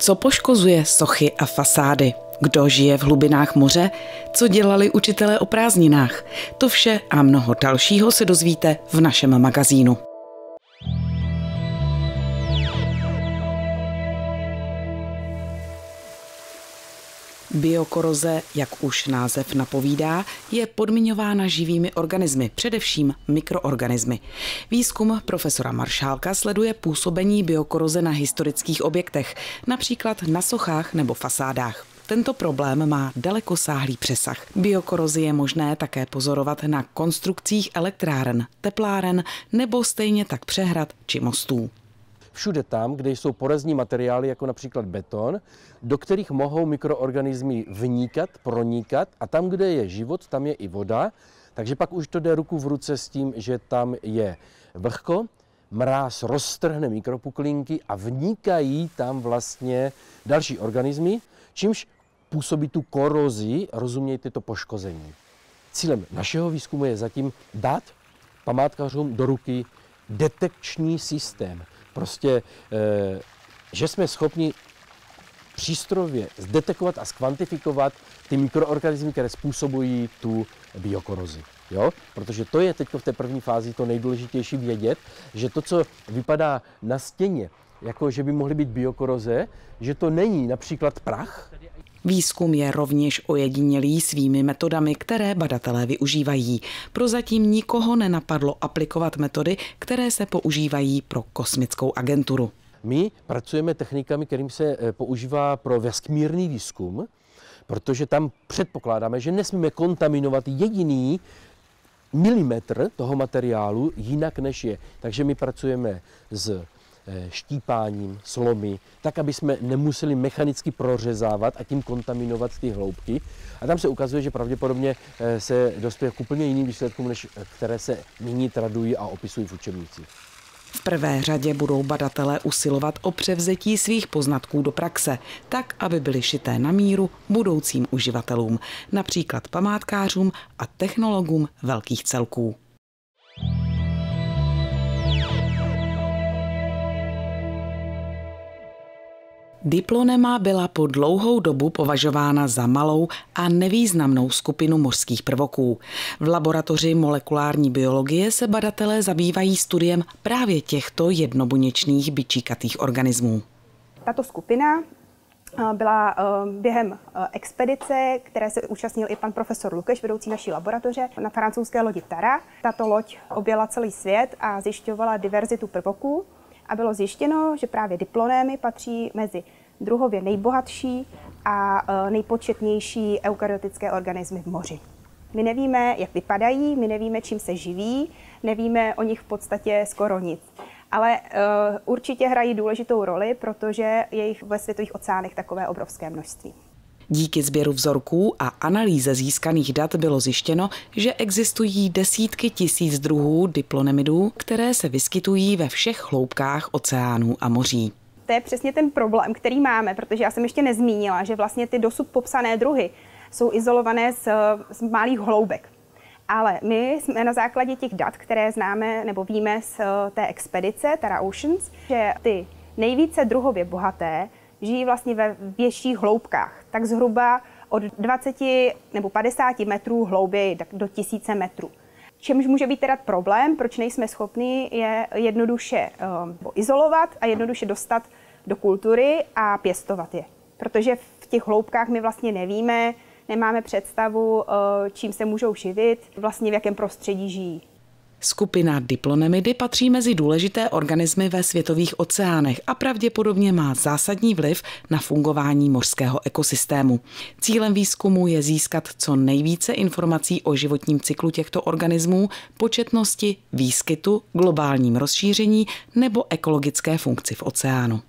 Co poškozuje sochy a fasády? Kdo žije v hlubinách moře? Co dělali učitelé o prázdninách? To vše a mnoho dalšího se dozvíte v našem magazínu. Biokoroze, jak už název napovídá, je podmiňována živými organismy, především mikroorganismy. Výzkum profesora Maršálka sleduje působení biokoroze na historických objektech, například na sochách nebo fasádách. Tento problém má dalekosáhlý přesah. Biokorozi je možné také pozorovat na konstrukcích elektráren, tepláren nebo stejně tak přehrad či mostů. Všude tam, kde jsou porezní materiály, jako například beton, do kterých mohou mikroorganismy vnikat, pronikat, a tam, kde je život, tam je i voda, takže pak už to jde ruku v ruce s tím, že tam je vlhko, mráz roztrhne mikropuklinky a vnikají tam vlastně další organismy, čímž působí tu korozi, rozumějte to poškození. Cílem našeho výzkumu je zatím dát památkařům do ruky detekční systém. Prostě, že jsme schopni přístrojově zdetekovat a zkvantifikovat ty mikroorganismy, které způsobují tu biokorozi. Jo? Protože to je teď v té první fázi to nejdůležitější vědět, že to, co vypadá na stěně, jako že by mohly být biokoroze, že to není například prach. Výzkum je rovněž ojedinělý svými metodami, které badatelé využívají. Prozatím nikoho nenapadlo aplikovat metody, které se používají pro kosmickou agenturu. My pracujeme technikami, kterým se používá pro vesmírný výzkum, protože tam předpokládáme, že nesmíme kontaminovat jediný milimetr toho materiálu jinak, než je. Takže my pracujeme s štípáním, slomy, tak, aby jsme nemuseli mechanicky prořezávat a tím kontaminovat ty hloubky. A tam se ukazuje, že pravděpodobně se dospěje k úplně jiným výsledkům, než které se nyní tradují a opisují v učebnicích. V prvé řadě budou badatelé usilovat o převzetí svých poznatků do praxe, tak, aby byly šité na míru budoucím uživatelům, například památkářům a technologům velkých celků. Diplonema byla po dlouhou dobu považována za malou a nevýznamnou skupinu mořských prvoků. V laboratoři molekulární biologie se badatelé zabývají studiem právě těchto jednobuněčných bičíkatých organismů. Tato skupina byla během expedice, které se účastnil i pan profesor Lukeš, vedoucí naší laboratoře, na francouzské lodi Tara. Tato loď objela celý svět a zjišťovala diverzitu prvoků. A bylo zjištěno, že právě diplonémy patří mezi druhově nejbohatší a nejpočetnější eukaryotické organismy v moři. My nevíme, jak vypadají, my nevíme, čím se živí, nevíme o nich v podstatě skoro nic. Ale určitě hrají důležitou roli, protože je jich ve světových oceánech takové obrovské množství. Díky sběru vzorků a analýze získaných dat bylo zjištěno, že existují desítky tisíc druhů diplonemidů, které se vyskytují ve všech hloubkách oceánů a moří. To je přesně ten problém, který máme, protože já jsem ještě nezmínila, že vlastně ty dosud popsané druhy jsou izolované z malých hloubek. Ale my jsme na základě těch dat, které známe nebo víme z té expedice Terra Oceans, že ty nejvíce druhově bohaté žijí vlastně ve větších hloubkách, tak zhruba od 20 nebo 50 metrů hlouběji do 1000 metrů. Čemž může být teda problém, proč nejsme schopni je jednoduše izolovat a jednoduše dostat do kultury a pěstovat je. Protože v těch hloubkách my vlastně nevíme, nemáme představu, čím se můžou živit, vlastně v jakém prostředí žijí. Skupina Diplonemidy patří mezi důležité organismy ve světových oceánech a pravděpodobně má zásadní vliv na fungování mořského ekosystému. Cílem výzkumu je získat co nejvíce informací o životním cyklu těchto organismů, početnosti, výskytu, globálním rozšíření nebo ekologické funkci v oceánu.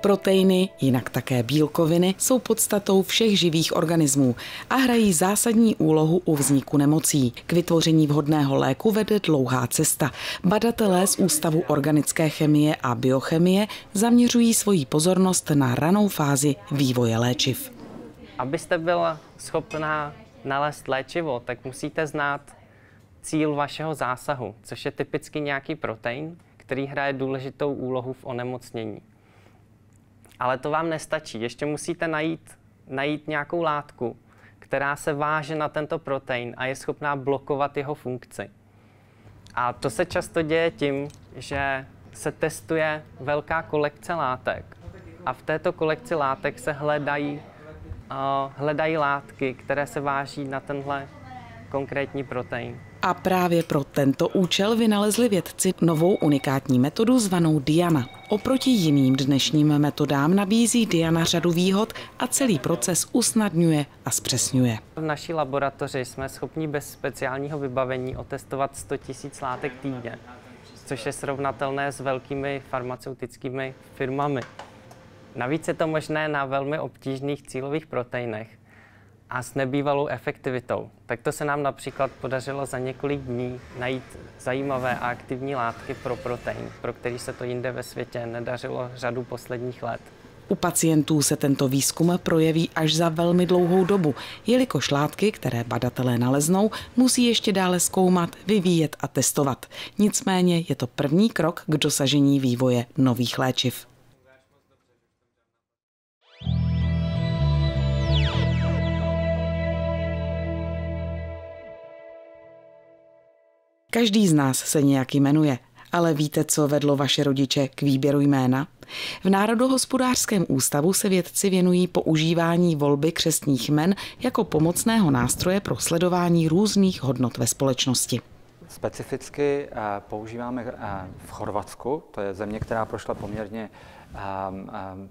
Proteiny, jinak také bílkoviny, jsou podstatou všech živých organismů a hrají zásadní úlohu u vzniku nemocí. K vytvoření vhodného léku vede dlouhá cesta. Badatelé z Ústavu organické chemie a biochemie zaměřují svoji pozornost na ranou fázi vývoje léčiv. Abyste byla schopná nalézt léčivo, tak musíte znát cíl vašeho zásahu, což je typicky nějaký protein, který hraje důležitou úlohu v onemocnění. Ale to vám nestačí, ještě musíte najít nějakou látku, která se váže na tento protein a je schopná blokovat jeho funkci. A to se často děje tím, že se testuje velká kolekce látek. A v této kolekci látek se hledají látky, které se váží na tenhle konkrétní protein. A právě pro tento účel vynalezli vědci novou unikátní metodu zvanou Diana. Oproti jiným dnešním metodám nabízí Diana řadu výhod a celý proces usnadňuje a zpřesňuje. V naší laboratoři jsme schopni bez speciálního vybavení otestovat 100 000 látek týdně, což je srovnatelné s velkými farmaceutickými firmami. Navíc je to možné na velmi obtížných cílových proteinech a s nebývalou efektivitou. Takto se nám například podařilo za několik dní najít zajímavé a aktivní látky pro protein, pro který se to jinde ve světě nedařilo řadu posledních let. U pacientů se tento výzkum projeví až za velmi dlouhou dobu, jelikož látky, které badatelé naleznou, musí ještě dále zkoumat, vyvíjet a testovat. Nicméně je to první krok k dosažení vývoje nových léčiv. Každý z nás se nějak jmenuje, ale víte, co vedlo vaše rodiče k výběru jména? V Národohospodářském ústavu se vědci věnují používání volby křestních jmen jako pomocného nástroje pro sledování různých hodnot ve společnosti. Specificky používáme v Chorvatsku, to je země, která prošla poměrně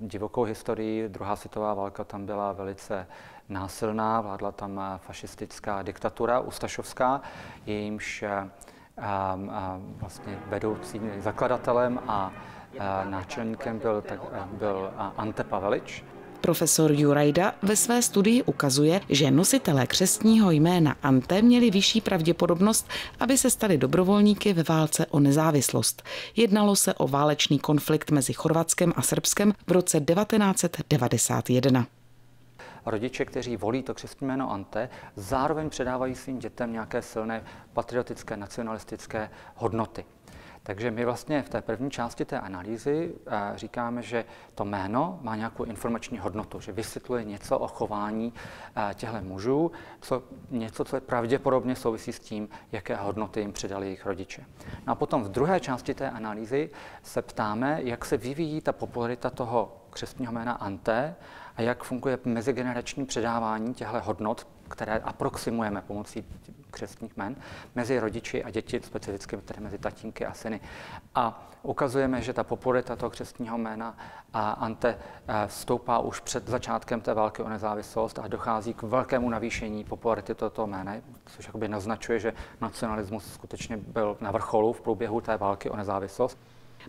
divokou historií. Druhá světová válka tam byla velice násilná, vládla tam fašistická diktatura ustašovská, jejímž vlastně vedoucím zakladatelem a náčelníkem byl Ante Pavelič. Profesor Jurajda ve své studii ukazuje, že nositelé křestního jména Ante měli vyšší pravděpodobnost, aby se stali dobrovolníky ve válce o nezávislost. Jednalo se o válečný konflikt mezi Chorvatskem a Srbskem v roce 1991. Rodiče, kteří volí to křestní jméno Ante, zároveň předávají svým dětem nějaké silné patriotické, nacionalistické hodnoty. Takže my vlastně v té první části té analýzy říkáme, že to jméno má nějakou informační hodnotu, že vysvětluje něco o chování těchto mužů, co je pravděpodobně souvisí s tím, jaké hodnoty jim předali jejich rodiče. No a potom v druhé části té analýzy se ptáme, jak se vyvíjí ta popularita toho křestního jména Ante a jak funguje mezigenerační předávání těchto hodnot, které aproximujeme pomocí křestních jmen, mezi rodiči a děti, specificky tedy mezi tatínky a syny. A ukazujeme, že ta popularita toho křestního jména Ante stoupá už před začátkem té války o nezávislost a dochází k velkému navýšení popularity tohoto jména, což jakoby naznačuje, že nacionalismus skutečně byl na vrcholu v průběhu té války o nezávislost.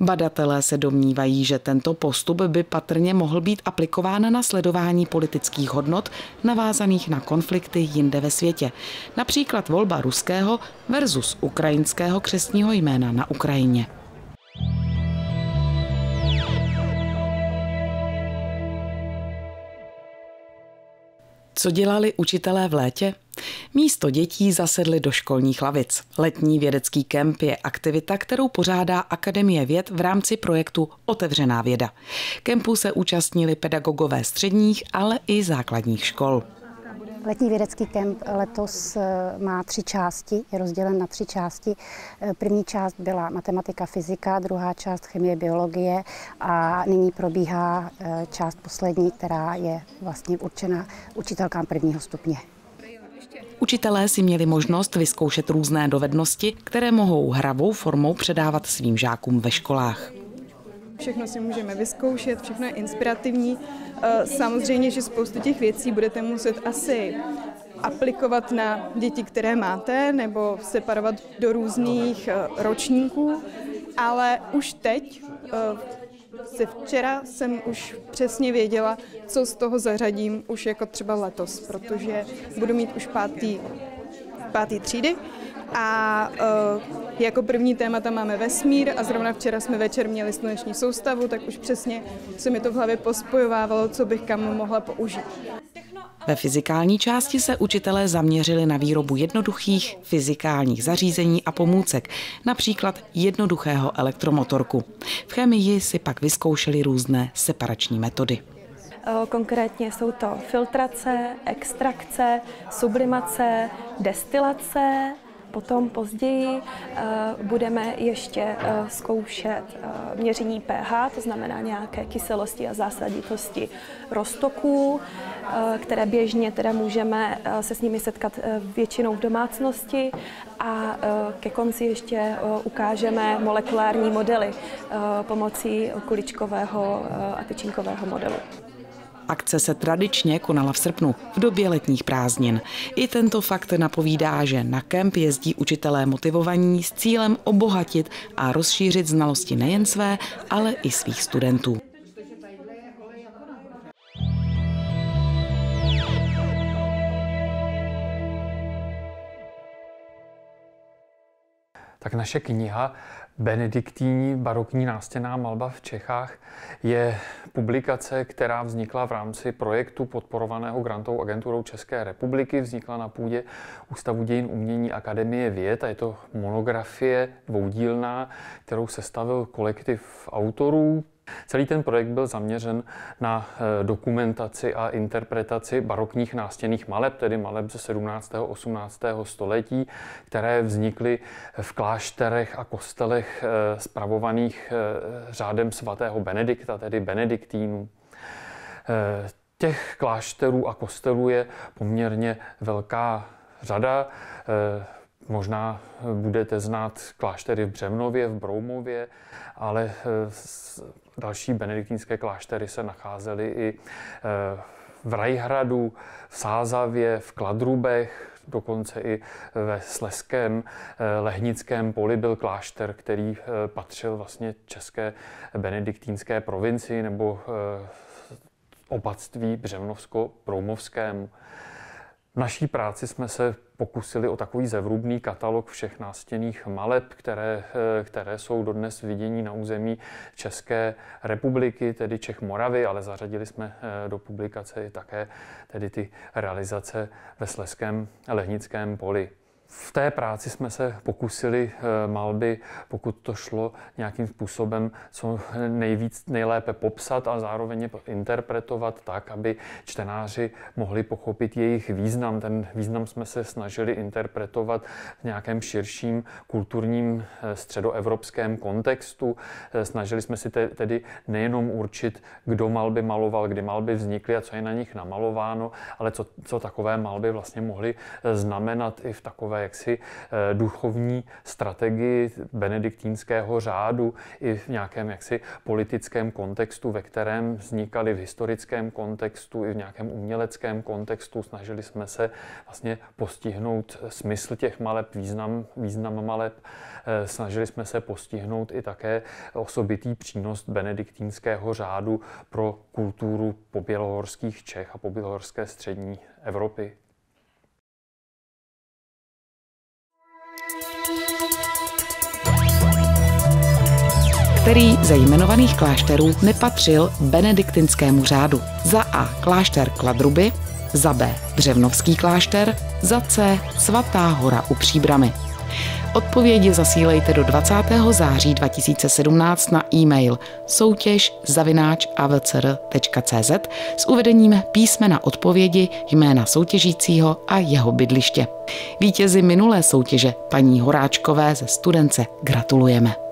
Badatelé se domnívají, že tento postup by patrně mohl být aplikován na sledování politických hodnot navázaných na konflikty jinde ve světě. Například volba ruského versus ukrajinského křestního jména na Ukrajině. Co dělali učitelé v létě? Místo dětí zasedli do školních lavic. Letní vědecký kemp je aktivita, kterou pořádá Akademie věd v rámci projektu Otevřená věda. Kempu se účastnili pedagogové středních, ale i základních škol. Letní vědecký kemp letos má 3 části, je rozdělen na 3 části. První část byla matematika, fyzika, druhá část chemie, biologie a nyní probíhá část poslední, která je vlastně určena učitelkám prvního stupně. Učitelé si měli možnost vyzkoušet různé dovednosti, které mohou hravou formou předávat svým žákům ve školách. Všechno si můžeme vyzkoušet, všechno je inspirativní. Samozřejmě, že spoustu těch věcí budete muset asi aplikovat na děti, které máte, nebo separovat do různých ročníků, ale už teď, včera jsem už přesně věděla, co z toho zařadím už jako třeba letos, protože budu mít už pátý třídy A jako první témata máme vesmír a zrovna včera jsme večer měli sluneční soustavu, tak už přesně se mi to v hlavě pospojovávalo, co bych kam mohla použít. Ve fyzikální části se učitelé zaměřili na výrobu jednoduchých fyzikálních zařízení a pomůcek, například jednoduchého elektromotorku. V chemii si pak vyzkoušeli různé separační metody. Konkrétně jsou to filtrace, extrakce, sublimace, destilace. Potom později budeme ještě zkoušet měření pH, to znamená nějaké kyselosti a zásaditosti roztoků, které běžně teda můžeme se s nimi setkat většinou v domácnosti, a ke konci ještě ukážeme molekulární modely pomocí kuličkového a tyčinkového modelu. Akce se tradičně konala v srpnu, v době letních prázdnin. I tento fakt napovídá, že na kemp jezdí učitelé motivovaní s cílem obohatit a rozšířit znalosti nejen své, ale i svých studentů. Tak naše kniha Benediktíní barokní nástěnná malba v Čechách je publikace, která vznikla v rámci projektu podporovaného grantovou agenturou České republiky. Vznikla na půdě Ústavu dějin umění Akademie věd a je to monografie dvoudílná, kterou sestavil kolektiv autorů. Celý ten projekt byl zaměřen na dokumentaci a interpretaci barokních nástěnných maleb, tedy maleb ze 17. a 18. století, které vznikly v klášterech a kostelech spravovaných řádem svatého Benedikta, tedy benediktínů. Těch klášterů a kostelů je poměrně velká řada. Možná budete znát kláštery v Břevnově, v Broumově, ale další benediktínské kláštery se nacházely i v Rajhradu, v Sázavě, v Kladrubech, dokonce i ve Slezském lehnickém poli byl klášter, který patřil vlastně české benediktínské provincii nebo opatství břevnovsko-broumovskému. V naší práci jsme se pokusili o takový zevrubný katalog všech nástěnných maleb, které jsou dodnes vidění na území České republiky, tedy Čech Moravy, ale zařadili jsme do publikace také tedy ty realizace ve Slezském lehnickém poli. V té práci jsme se pokusili malby, pokud to šlo, nějakým způsobem co nejlépe popsat a zároveň interpretovat tak, aby čtenáři mohli pochopit jejich význam. Ten význam jsme se snažili interpretovat v nějakém širším kulturním středoevropském kontextu. Snažili jsme si tedy nejenom určit, kdo malby maloval, kdy malby vznikly a co je na nich namalováno, ale co takové malby vlastně mohly znamenat i v takové jaksi duchovní strategii benediktínského řádu i v nějakém jaksi politickém kontextu, ve kterém vznikaly, v historickém kontextu i v nějakém uměleckém kontextu. Snažili jsme se vlastně postihnout smysl těch maleb, význam maleb. Snažili jsme se postihnout i také osobitý přínos benediktínského řádu pro kulturu pobělohorských Čech a pobělohorské střední Evropy. Který ze jmenovaných klášterů nepatřil benediktinskému řádu. Za A klášter Kladruby, za B Břevnovský klášter, za C Svatá hora u Příbramy. Odpovědi zasílejte do 20. září 2017 na e-mail soutěž@avcr.cz s uvedením písmena odpovědi, jména soutěžícího a jeho bydliště. Vítězi minulé soutěže paní Horáčkové ze Studence gratulujeme.